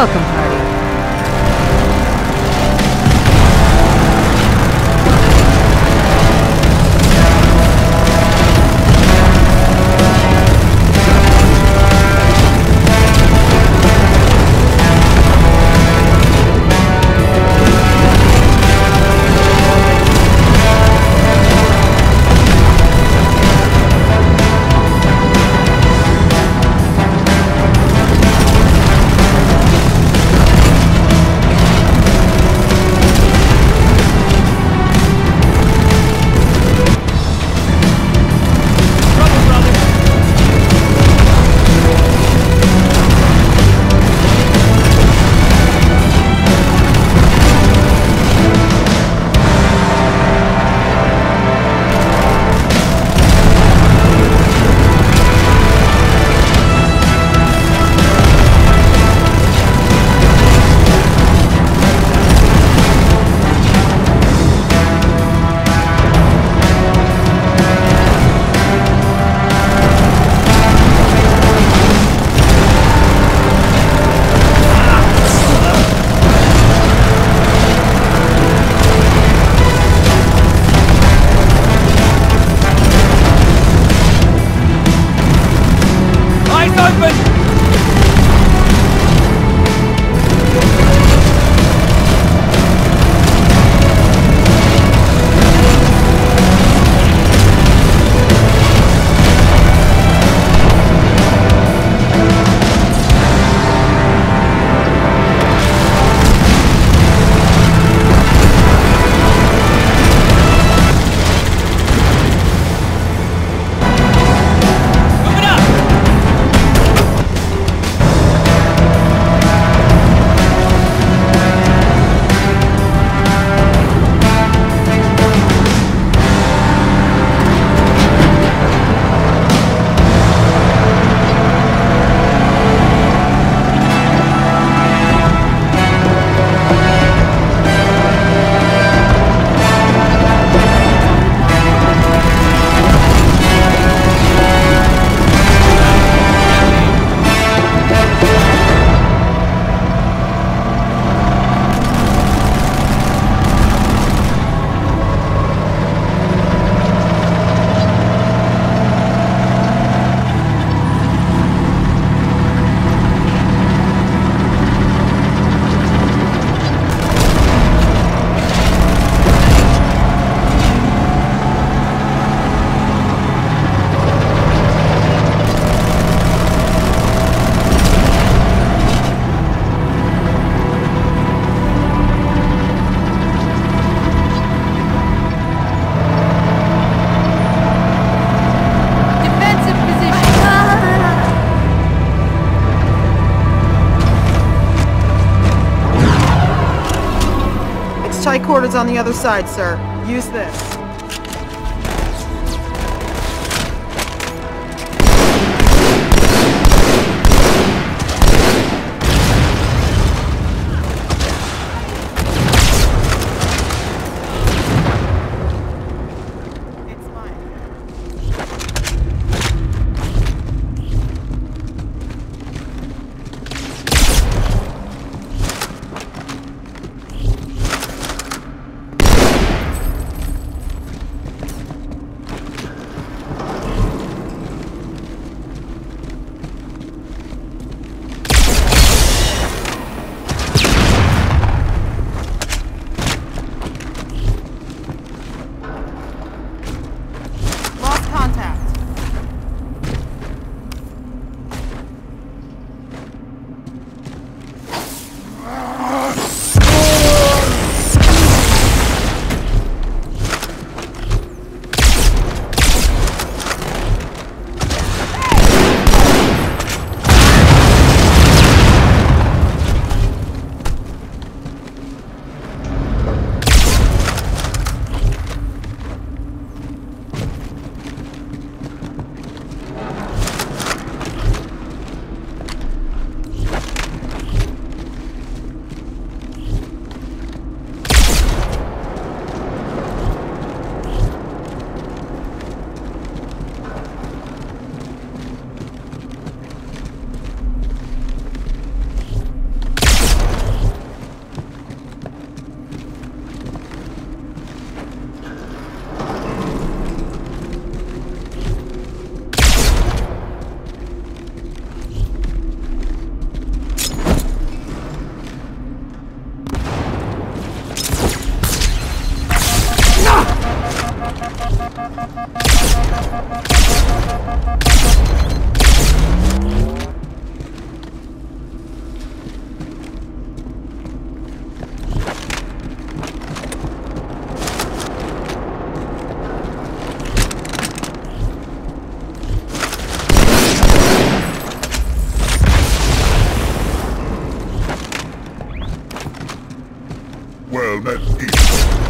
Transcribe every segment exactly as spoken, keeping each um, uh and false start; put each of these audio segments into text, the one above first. welcome party. Quarters on the other side, sir. Use this. world as evil.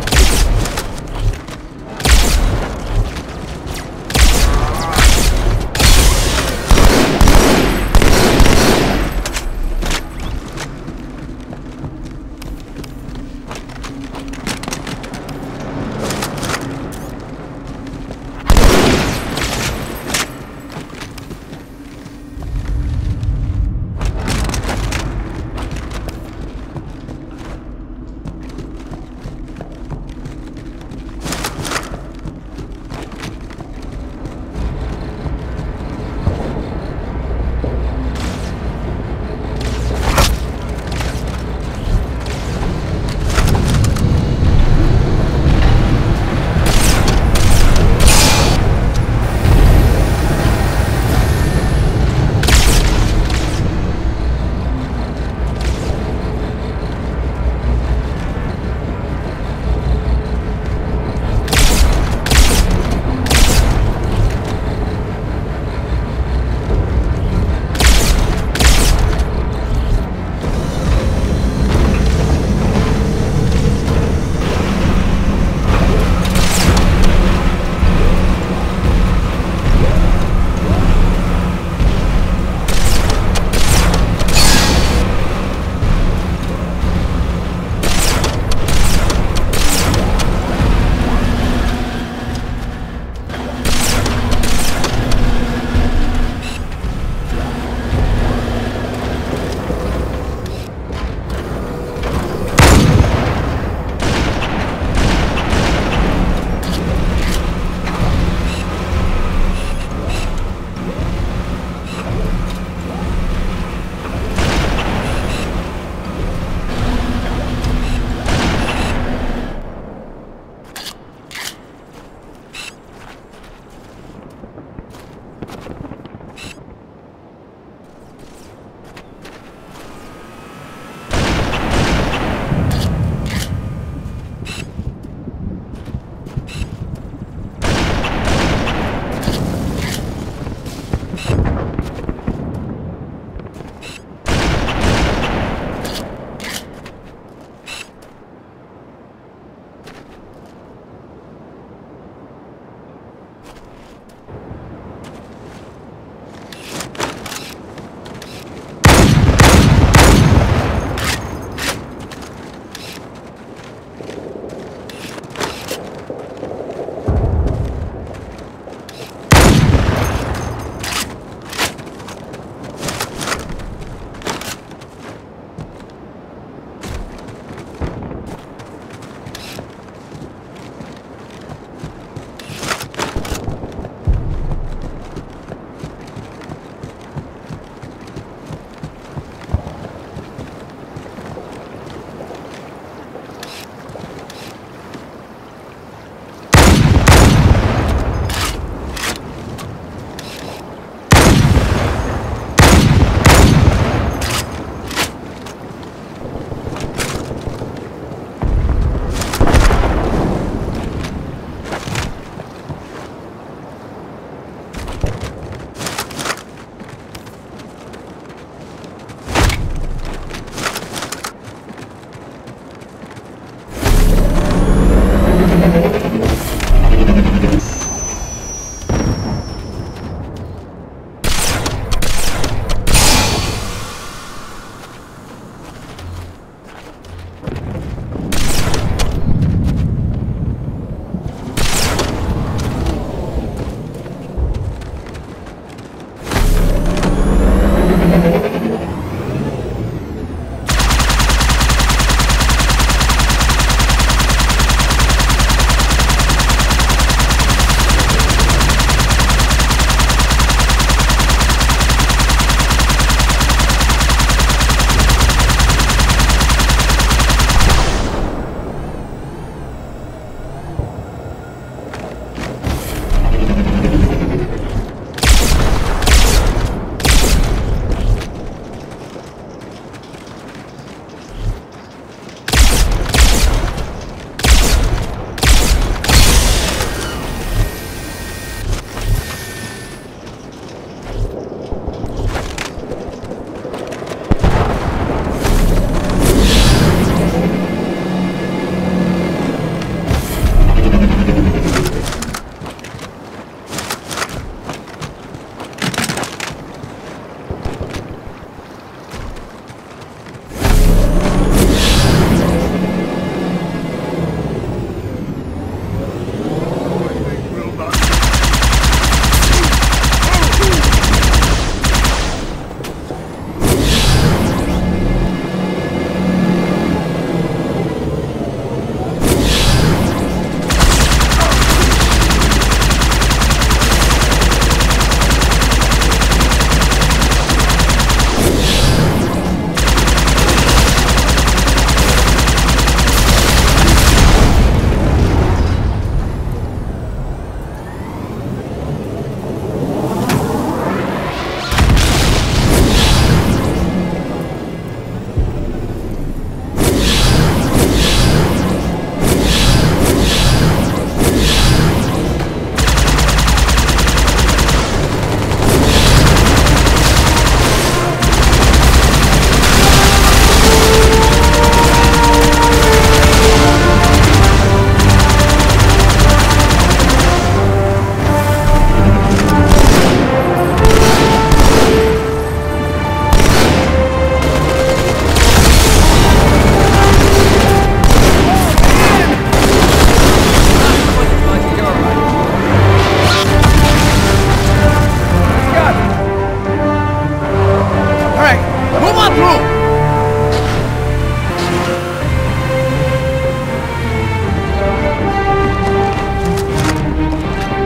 Come on through!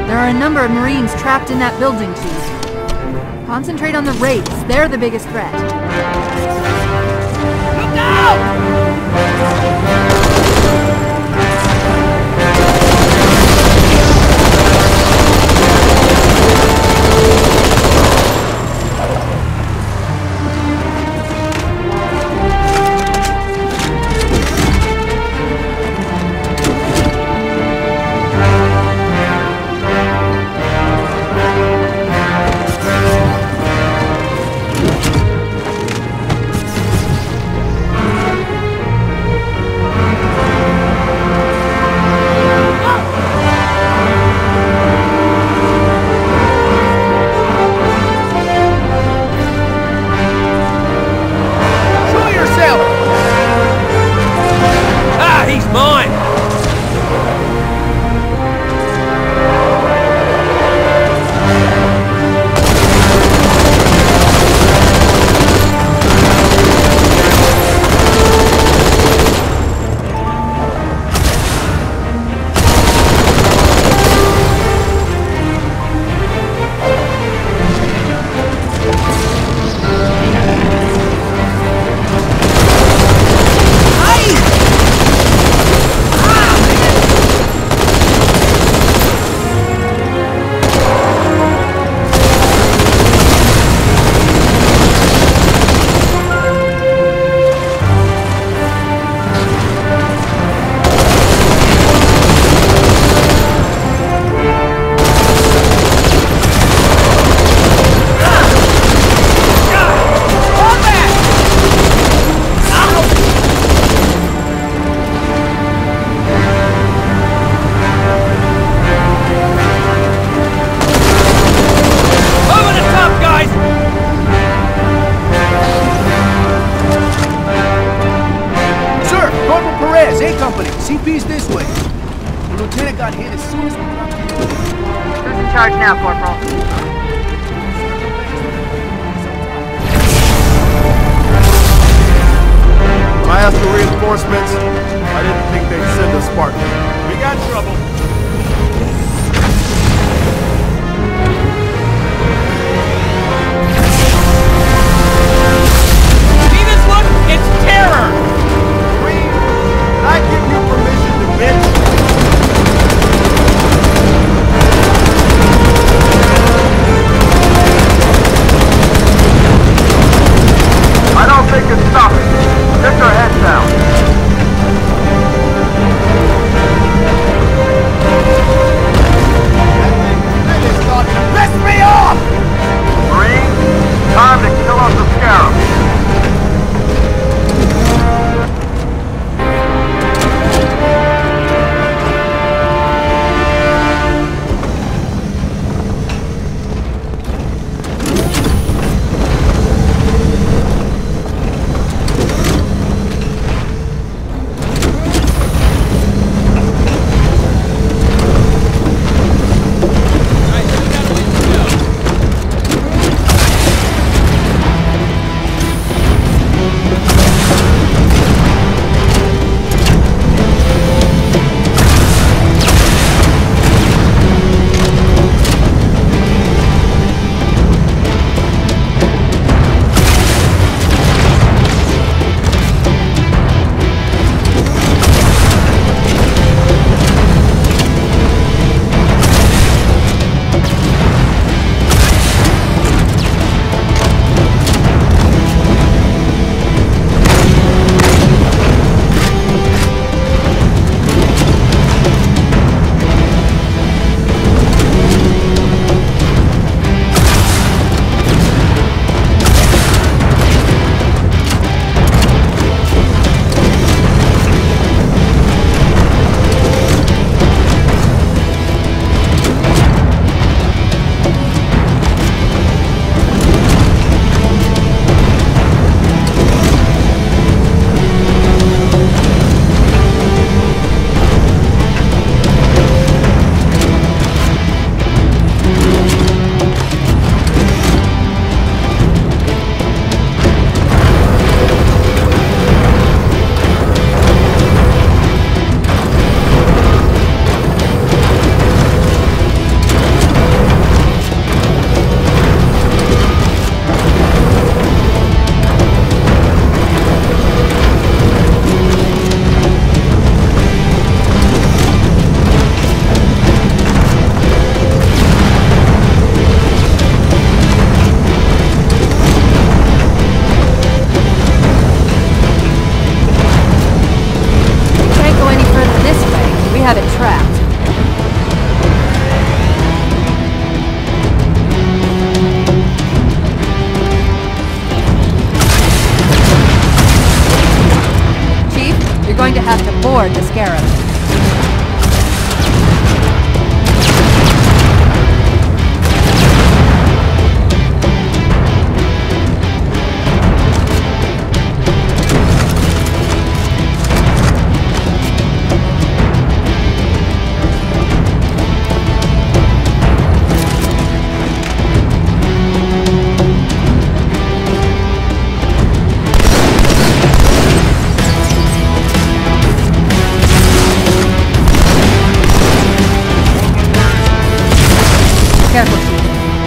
There are a number of Marines trapped in that building, Chief. Concentrate on the raids. They're the biggest threat. Look out! have it trapped. Chief, you're going to have to board the Scarab.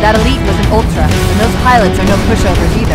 That elite was an ultra, and those pilots are no pushovers either.